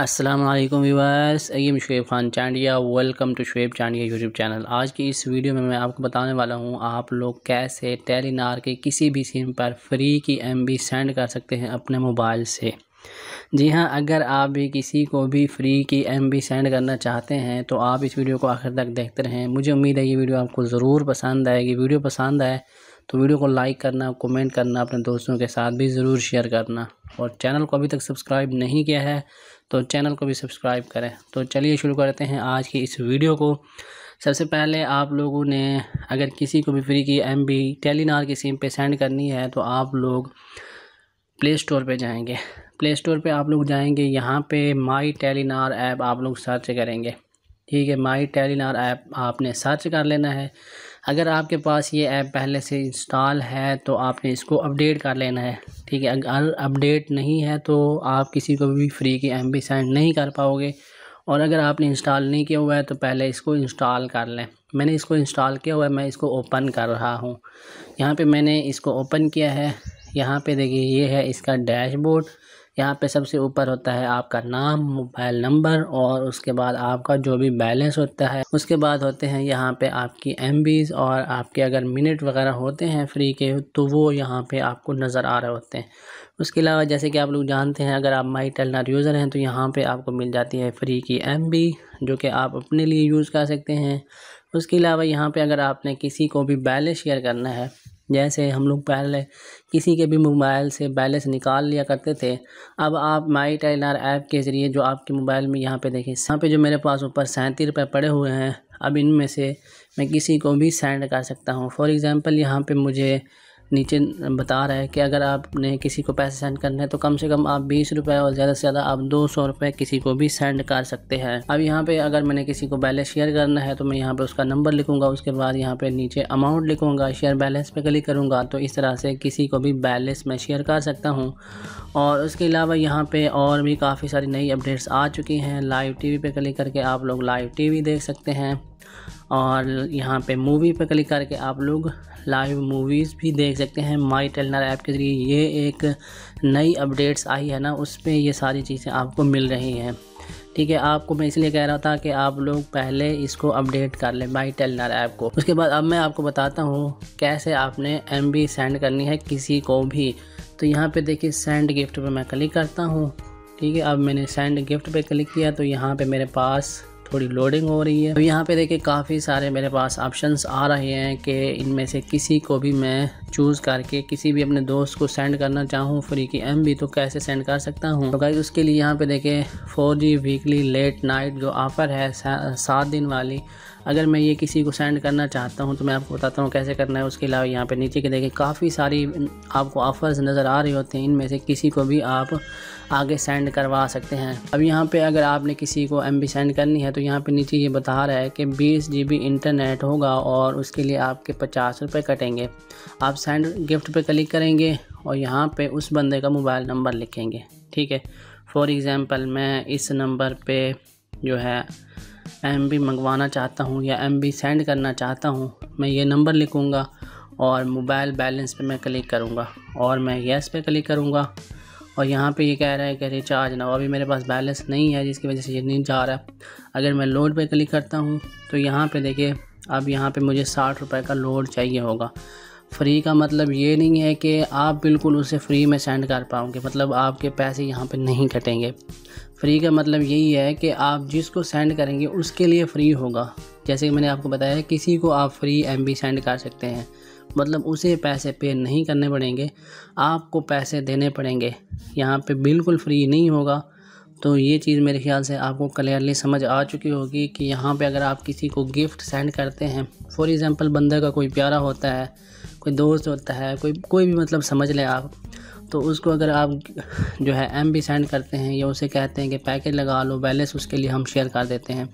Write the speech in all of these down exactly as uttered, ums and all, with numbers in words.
अस्सलाम वालेकुम viewers, I am Shoaib Khan Chandia. Welcome to Shoaib Chandia YouTube channel. आज की इस वीडियो में मैं आपको बताने वाला हूं आप लोग कैसे टेलीनॉर के किसी भी सिम पर फ्री की एमबी सेंड कर सकते हैं अपने मोबाइल से। जी हां, अगर आप भी किसी को भी फ्री की एमबी सेंड करना चाहते हैं तो आप इस वीडियो को आखिर तक देखते रहें। मुझे उम्मीद है ये वीडियो आपको ज़रूर पसंद आएगी। वीडियो पसंद आए तो वीडियो को लाइक करना, कमेंट करना, अपने दोस्तों के साथ भी ज़रूर शेयर करना, और चैनल को अभी तक सब्सक्राइब नहीं किया है तो चैनल को भी सब्सक्राइब करें। तो चलिए शुरू करते हैं आज की इस वीडियो को। सबसे पहले आप लोगों ने अगर किसी को भी फ्री की एमबी टेलीनॉर की सिम पे सेंड करनी है तो आप लोग प्ले स्टोर पे जाएंगे। प्ले स्टोर पे आप लोग जाएंगे, यहाँ पे माई टेलीनॉर ऐप आप लोग सर्च करेंगे। ठीक है, माई टेलीनॉर ऐप आपने सर्च कर लेना है। अगर आपके पास ये ऐप पहले से इंस्टॉल है तो आपने इसको अपडेट कर लेना है। ठीक है, अगर अपडेट नहीं है तो आप किसी को भी फ्री की एमबी सेंड नहीं कर पाओगे। और अगर आपने इंस्टॉल नहीं किया हुआ है तो पहले इसको इंस्टॉल कर लें। मैंने इसको इंस्टॉल किया हुआ है, मैं इसको ओपन कर रहा हूँ। यहाँ पे मैंने इसको ओपन किया है। यहाँ पे देखिए, ये है इसका डैशबोर्ड। यहाँ पे सबसे ऊपर होता है आपका नाम, मोबाइल नंबर, और उसके बाद आपका जो भी बैलेंस होता है। उसके बाद होते हैं यहाँ पे आपकी एमबीज़, और आपके अगर मिनट वगैरह होते हैं फ्री के तो वो यहाँ पे आपको नज़र आ रहे होते हैं। उसके अलावा जैसे कि आप लोग जानते हैं, अगर आप माई टेलनॉर यूज़र हैं तो यहाँ पे आपको मिल जाती है फ्री की एमबी, जो कि आप अपने लिए यूज़ कर सकते हैं। उसके अलावा यहाँ पर अगर आपने किसी को भी बैलेंस शेयर करना है, जैसे हम लोग पहले किसी के भी मोबाइल से बैलेंस निकाल लिया करते थे, अब आप माई टेलनॉर ऐप के ज़रिए जो आपके मोबाइल में यहाँ पे देखें, यहाँ पे जो मेरे पास ऊपर सैंतीस रुपये पड़े हुए हैं, अब इनमें से मैं किसी को भी सेंड कर सकता हूँ। फॉर एग्ज़ाम्पल, यहाँ पे मुझे नीचे बता रहा है कि अगर आपने किसी को पैसे सेंड करने हैं तो कम से कम आप बीस रुपये और ज़्यादा से ज़्यादा आप दो सौ रुपये किसी को भी सेंड कर सकते हैं। अब यहाँ पे अगर मैंने किसी को बैलेंस शेयर करना है तो मैं यहाँ पे उसका नंबर लिखूँगा, उसके बाद यहाँ पे नीचे अमाउंट लिखूँगा, शेयर बैलेंस पे क्लिक करूँगा। तो इस तरह से किसी को भी बैलेंस मैं शेयर कर सकता हूँ। और उसके अलावा यहाँ पर और भी काफ़ी सारी नई अपडेट्स आ चुकी हैं। लाइव टी वी पे क्लिक करके आप लोग लाइव टी वी देख सकते हैं, और यहाँ पे मूवी पे क्लिक करके आप लोग लाइव मूवीज़ भी देख सकते हैं। माई टेलनॉर ऐप के ज़रिए ये एक नई अपडेट्स आई है ना, उस पर ये सारी चीज़ें आपको मिल रही हैं। ठीक है, आपको मैं इसलिए कह रहा था कि आप लोग पहले इसको अपडेट कर लें माई टेलनॉर ऐप को। उसके बाद अब मैं आपको बताता हूँ कैसे आपने एमबी सेंड करनी है किसी को भी। तो यहाँ पर देखिए, सेंड गिफ्ट पर मैं क्लिक करता हूँ। ठीक है, अब मैंने सेंड गिफ्ट पर क्लिक किया तो यहाँ पर मेरे पास थोड़ी लोडिंग हो रही है। तो यहाँ पे देखिए, काफ़ी सारे मेरे पास ऑप्शंस आ रहे हैं कि इनमें से किसी को भी मैं चूज़ करके किसी भी अपने दोस्त को सेंड करना चाहूँ फ्री की एमबी तो कैसे सेंड कर सकता हूँ। तो गाइस, उसके लिए यहाँ पे देखिए, four G weekly late night जो ऑफ़र है, सात दिन वाली, अगर मैं ये किसी को सेंड करना चाहता हूँ तो मैं आपको बताता हूँ कैसे करना है। उसके अलावा यहाँ पे नीचे के देखिए, काफ़ी सारी आपको ऑफ़र्स नज़र आ रही होते हैं, इनमें से किसी को भी आप आगे सेंड करवा सकते हैं। अब यहाँ पे अगर आपने किसी को एमबी सेंड करनी है तो यहाँ पे नीचे ये बता रहा है कि बीस जी बी इंटरनेट होगा और उसके लिए आपके पचास रुपये कटेंगे। आप सेंड गिफ्ट पर क्लिक करेंगे और यहाँ पर उस बंदे का मोबाइल नंबर लिखेंगे। ठीक है, फॉर एग्ज़ाम्पल, मैं इस नंबर पर जो है एमबी मंगवाना चाहता हूँ या एमबी सेंड करना चाहता हूँ, मैं ये नंबर लिखूँगा और मोबाइल बैलेंस पे मैं क्लिक करूँगा और मैं येस पे क्लिक करूँगा। और यहाँ पे ये कह रहा है कि रिचार्ज ना हो, अभी मेरे पास बैलेंस नहीं है जिसकी वजह से ये नहीं जा रहा है। अगर मैं लोड पे क्लिक करता हूँ तो यहाँ पे देखिए, अब यहाँ पर मुझे साठ रुपये का लोड चाहिए होगा। फ्री का मतलब ये नहीं है कि आप बिल्कुल उसे फ्री में सेंड कर पाओगे, मतलब आपके पैसे यहाँ पे नहीं कटेंगे। फ्री का मतलब यही है कि आप जिसको सेंड करेंगे उसके लिए फ़्री होगा। जैसे कि मैंने आपको बताया, किसी को आप फ्री एमबी सेंड कर सकते हैं, मतलब उसे पैसे पे नहीं करने पड़ेंगे, आपको पैसे देने पड़ेंगे। यहाँ पे बिल्कुल फ्री नहीं होगा। तो ये चीज़ मेरे ख्याल से आपको क्लियरली समझ आ चुकी होगी कि यहाँ पे अगर आप किसी को गिफ्ट सेंड करते हैं, फॉर एग्ज़ाम्पल, बंदे का कोई प्यारा होता है, कोई दोस्त होता है, कोई कोई भी, मतलब समझ लें आप, तो उसको अगर आप जो है एमबी सेंड करते हैं या उसे कहते हैं कि पैकेज लगा लो, बैलेंस उसके लिए हम शेयर कर देते हैं,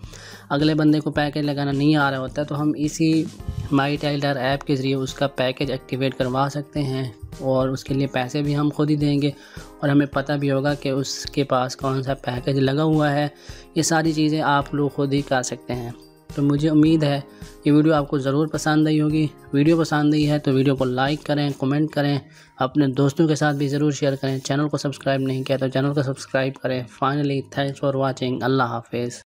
अगले बंदे को पैकेज लगाना नहीं आ रहा होता तो हम इसी माई टेलनॉर ऐप के ज़रिए उसका पैकेज एक्टिवेट करवा सकते हैं और उसके लिए पैसे भी हम खुद ही देंगे और हमें पता भी होगा कि उसके पास कौन सा पैकेज लगा हुआ है। ये सारी चीज़ें आप लोग खुद ही कर सकते हैं। तो मुझे उम्मीद है ये वीडियो आपको ज़रूर पसंद आई होगी। वीडियो पसंद आई है तो वीडियो को लाइक करें, कमेंट करें, अपने दोस्तों के साथ भी ज़रूर शेयर करें। चैनल को सब्सक्राइब नहीं किया तो चैनल को सब्सक्राइब करें। Finally thanks for watching. अल्लाह हाफिज़।